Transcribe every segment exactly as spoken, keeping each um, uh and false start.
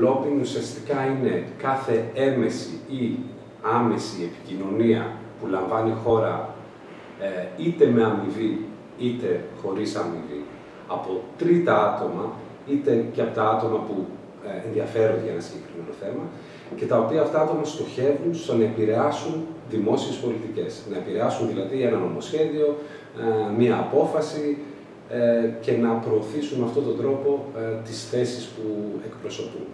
lobbying ουσιαστικά είναι κάθε έμεση ή άμεση επικοινωνία που λαμβάνει η χώρα ε, είτε με αμοιβή είτε χωρίς αμοιβή από τρίτα άτομα, είτε και από τα άτομα που ε, ενδιαφέρονται για ένα συγκεκριμένο θέμα και τα οποία αυτά άτομα στοχεύουν στο να επηρεάσουν δημόσιες πολιτικές. Να επηρεάσουν δηλαδή ένα νομοσχέδιο, ε, μία απόφαση ε, και να προωθήσουν με αυτόν τον τρόπο ε, τις θέσεις που εκπροσωπούν.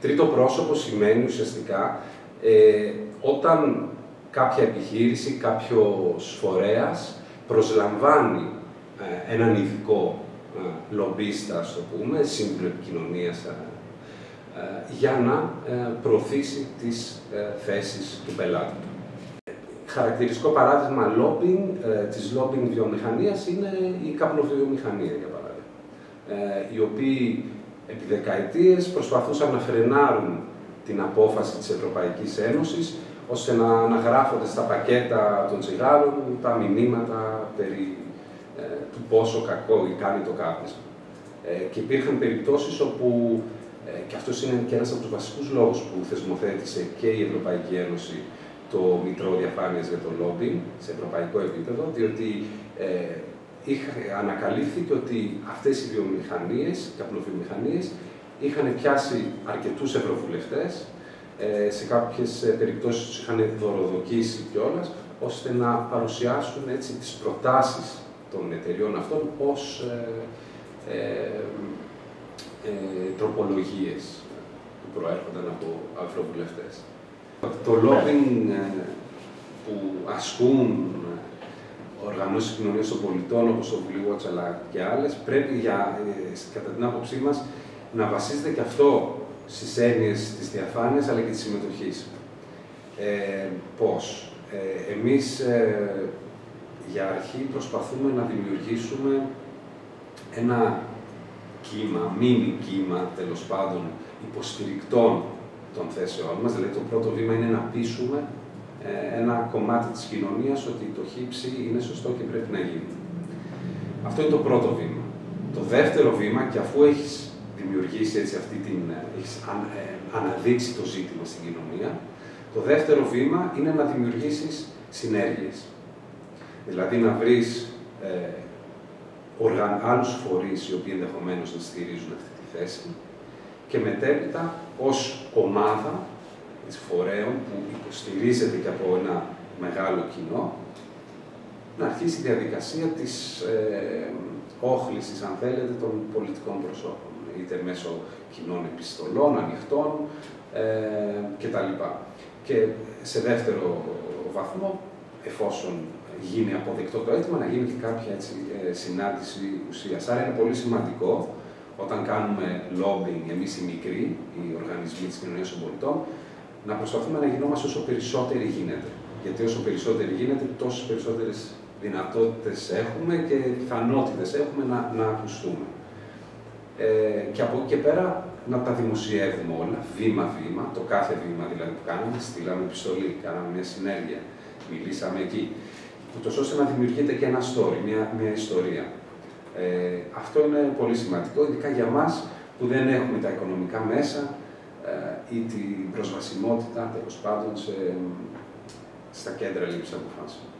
Τρίτο πρόσωπο σημαίνει ουσιαστικά ε, όταν κάποια επιχείρηση, κάποιος φορέας προσλαμβάνει ε, έναν ειδικό ε, λομπίστα, ας το πούμε, σύμβουλο επικοινωνίας, ε, για να ε, προωθήσει τις ε, θέσεις του πελάτη του. Χαρακτηριστικό παράδειγμα lobbying, ε, της lobbying βιομηχανίας είναι η καπνοβιομηχανία, για παράδειγμα, ε, οι οποίοι επί δεκαετίες προσπαθούσαν να φρενάρουν την απόφαση της Ευρωπαϊκής Ένωσης ώστε να αναγράφονται στα πακέτα των τσιγάρων τα μηνύματα περί ε, του πόσο κακό κάνει το κάπνισμα. Ε, και υπήρχαν περιπτώσεις όπου, ε, και αυτός είναι και ένας από τους βασικούς λόγους που θεσμοθέτησε και η Ευρωπαϊκή Ένωση το Μητρό Διαφάνειας για το Lobbying σε ευρωπαϊκό επίπεδο, διότι ε, είχα, ανακαλύφθηκε ότι αυτές οι βιομηχανίες, οι καπνοβιομηχανίες, είχαν πιάσει αρκετούς ευρωβουλευτές, ε, σε κάποιες περιπτώσεις τους είχαν δωροδοκίσει κιόλας, ώστε να παρουσιάσουν έτσι τις προτάσεις των εταιριών αυτών ως ε, ε, ε, τροπολογίες που προέρχονταν από ευρωβουλευτές. Το lobbying που ασκούν οργανώσεις κοινωνίας των πολιτών όπως το Vouliwatch αλλά και άλλες πρέπει για, κατά την άποψή μας να βασίζεται και αυτό στις έννοιες της διαφάνειας αλλά και της συμμετοχής. Ε, πώς. Ε, εμείς ε, για αρχή προσπαθούμε να δημιουργήσουμε ένα κύμα, μίνι κύμα τέλος πάντων υποστηρικτών των θέσεών μας, δηλαδή το πρώτο βήμα είναι να πείσουμε ένα κομμάτι της κοινωνίας ότι το χύψη είναι σωστό και πρέπει να γίνει. Αυτό είναι το πρώτο βήμα. Το δεύτερο βήμα, και αφού έχεις δημιουργήσει έτσι αυτή την, έχεις αναδείξει το ζήτημα στην κοινωνία, το δεύτερο βήμα είναι να δημιουργήσεις συνέργειες. Δηλαδή να βρεις ε, άλλους φορείς οι οποίοι ενδεχομένως να στηρίζουν αυτή τη θέση και μετέπειτα ως ομάδα φορέων που υποστηρίζεται και από ένα μεγάλο κοινό, να αρχίσει η διαδικασία της ε, όχλησης, αν θέλετε, των πολιτικών προσώπων, είτε μέσω κοινών επιστολών, ανοιχτών ε, κτλ. Και σε δεύτερο βαθμό, εφόσον γίνει αποδεκτό το αίτημα, να γίνει και κάποια έτσι, ε, συνάντηση ουσίας. Άρα είναι πολύ σημαντικό όταν κάνουμε lobbying, εμείς οι μικροί, οι οργανισμοί της κοινωνίας των πολιτών, να προσπαθούμε να γινόμαστε όσο περισσότεροι γίνεται. Γιατί όσο περισσότεροι γίνεται, τόσες περισσότερες δυνατότητες έχουμε και πιθανότητες έχουμε να, να ακουστούμε. Ε, και από εκεί και πέρα να τα δημοσιεύουμε όλα, βήμα-βήμα, το κάθε βήμα δηλαδή που κάναμε, στείλαμε επιστολή, κάναμε μια συνέργεια, μιλήσαμε εκεί, ούτως ώστε να δημιουργείται και ένα story, μια, μια ιστορία. Ε, αυτό είναι πολύ σημαντικό, ειδικά για μας που δεν έχουμε τα οικονομικά μέσα ε, ή την προσβασιμότητα τέλος πάντων σε, στα κέντρα λήψης αποφάσεων.